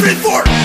free for